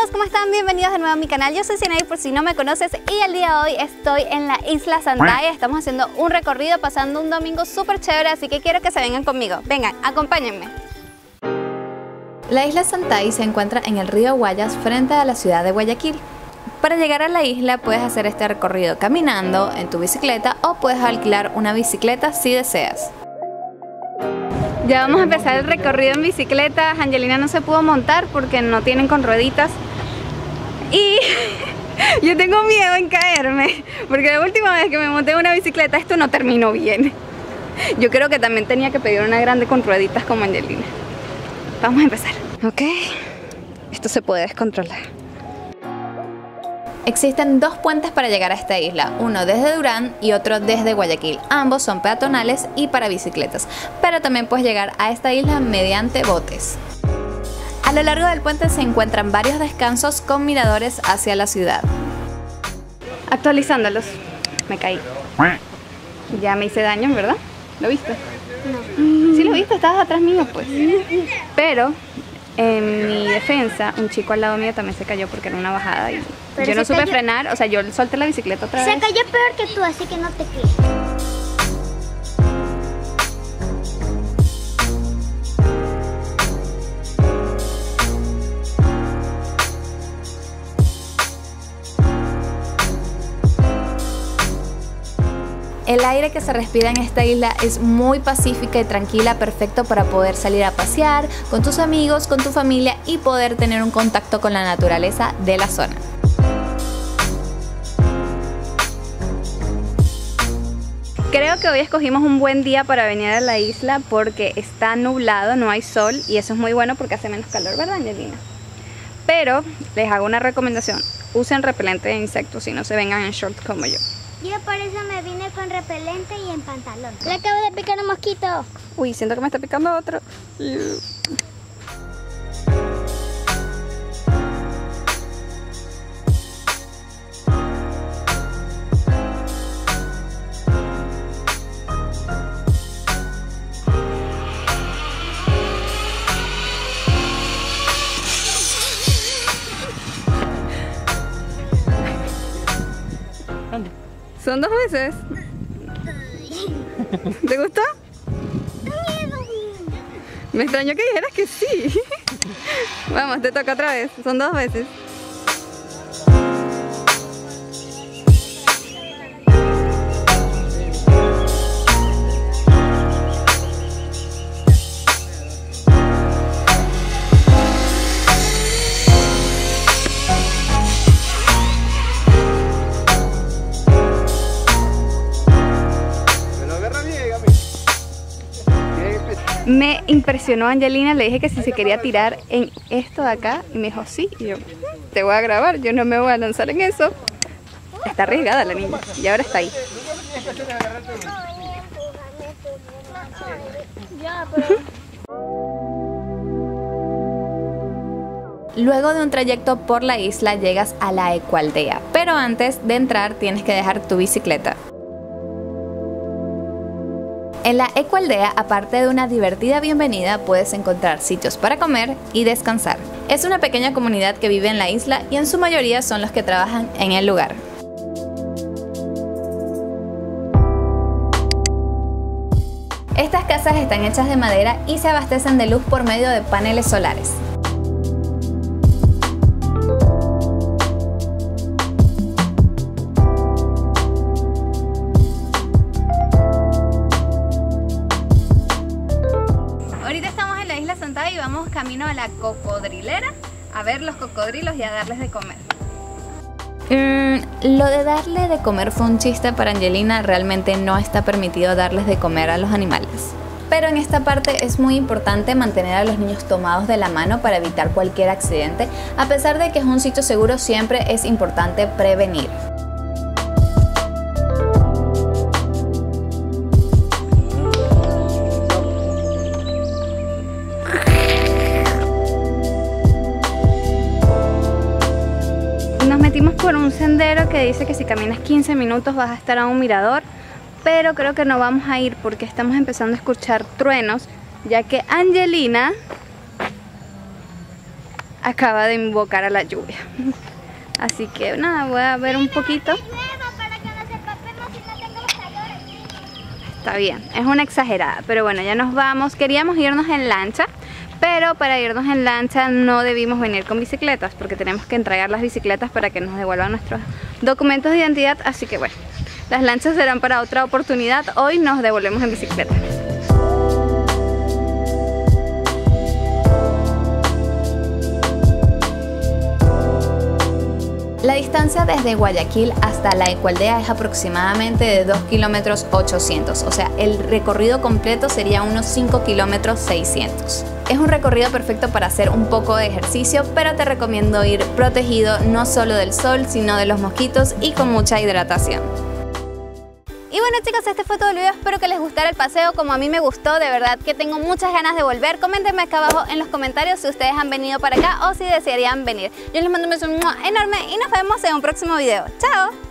todos, ¿cómo están? Bienvenidos de nuevo a mi canal. Yo soy Zinahyd, por si no me conoces, y el día de hoy estoy en la Isla Santay. Estamos haciendo un recorrido, pasando un domingo súper chévere, así que quiero que se vengan conmigo. Vengan, acompáñenme. La Isla Santay se encuentra en el río Guayas, frente a la ciudad de Guayaquil. Para llegar a la isla puedes hacer este recorrido caminando, en tu bicicleta, o puedes alquilar una bicicleta si deseas. Ya vamos a empezar el recorrido en bicicleta. Angelina no se pudo montar porque no tienen con rueditas. Y yo tengo miedo en caerme, porque la última vez que me monté en una bicicleta esto no terminó bien. Yo creo que también tenía que pedir una grande con rueditas como Angelina. Vamos a empezar. Ok, esto se puede descontrolar. Existen dos puentes para llegar a esta isla, uno desde Durán y otro desde Guayaquil. Ambos son peatonales y para bicicletas, pero también puedes llegar a esta isla mediante botes. A lo largo del puente se encuentran varios descansos con miradores hacia la ciudad. Actualizándolos, me caí. Ya me hice daño, ¿verdad? ¿Lo viste? No. Sí lo viste, estabas atrás mío, pues. Pero en mi defensa, un chico al lado mío también se cayó porque era una bajada y yo no supe frenar, o sea, yo solté la bicicleta otra vez. Se cayó peor que tú, así que no te crees. El aire que se respira en esta isla es muy pacífica y tranquila, perfecto para poder salir a pasear con tus amigos, con tu familia y poder tener un contacto con la naturaleza de la zona. Creo que hoy escogimos un buen día para venir a la isla porque está nublado, no hay sol y eso es muy bueno porque hace menos calor, ¿verdad, Angelina? Pero les hago una recomendación, usen repelente de insectos y no se vengan en shorts como yo. Yo por eso me vine con repelente y en pantalón. Le acabo de picar un mosquito. Uy, siento que me está picando otro. ¿Dónde? Son dos veces. ¿Te gustó? Me extrañó que dijeras que sí. Vamos, te toca otra vez. Son dos veces. Me impresionó Angelina, le dije que si se quería tirar en esto de acá y me dijo sí, y yo, te voy a grabar, yo no me voy a lanzar en eso. Está arriesgada la niña y ahora está ahí. Luego de un trayecto por la isla llegas a la ecoaldea, pero antes de entrar tienes que dejar tu bicicleta. En la ecoaldea, aparte de una divertida bienvenida, puedes encontrar sitios para comer y descansar. Es una pequeña comunidad que vive en la isla y en su mayoría son los que trabajan en el lugar. Estas casas están hechas de madera y se abastecen de luz por medio de paneles solares. Y vamos camino a la cocodrilera a ver los cocodrilos y a darles de comer. Lo de darle de comer fue un chiste para Angelina, realmente no está permitido darles de comer a los animales. Pero en esta parte es muy importante mantener a los niños tomados de la mano para evitar cualquier accidente. A pesar de que es un sitio seguro, siempre es importante prevenir. Metimos por un sendero que dice que si caminas 15 minutos vas a estar a un mirador, pero creo que no vamos a ir porque estamos empezando a escuchar truenos, ya que Angelina acaba de invocar a la lluvia. Así que nada, voy a ver un poquito. Está bien, es una exagerada, pero bueno, ya nos vamos. Queríamos irnos en lancha, pero para irnos en lancha no debimos venir con bicicletas, porque tenemos que entregar las bicicletas para que nos devuelvan nuestros documentos de identidad. Así que bueno, las lanchas serán para otra oportunidad. Hoy nos devolvemos en bicicleta. La distancia desde Guayaquil hasta la ecoaldea es aproximadamente de 2,8 kilómetros, o sea, el recorrido completo sería unos 5,6 kilómetros. Es un recorrido perfecto para hacer un poco de ejercicio, pero te recomiendo ir protegido no solo del sol, sino de los mosquitos y con mucha hidratación. Y bueno, chicos, este fue todo el video. Espero que les gustara el paseo como a mí me gustó. De verdad que tengo muchas ganas de volver. Coméntenme acá abajo en los comentarios si ustedes han venido para acá o si desearían venir. Yo les mando un beso enorme y nos vemos en un próximo video. ¡Chao!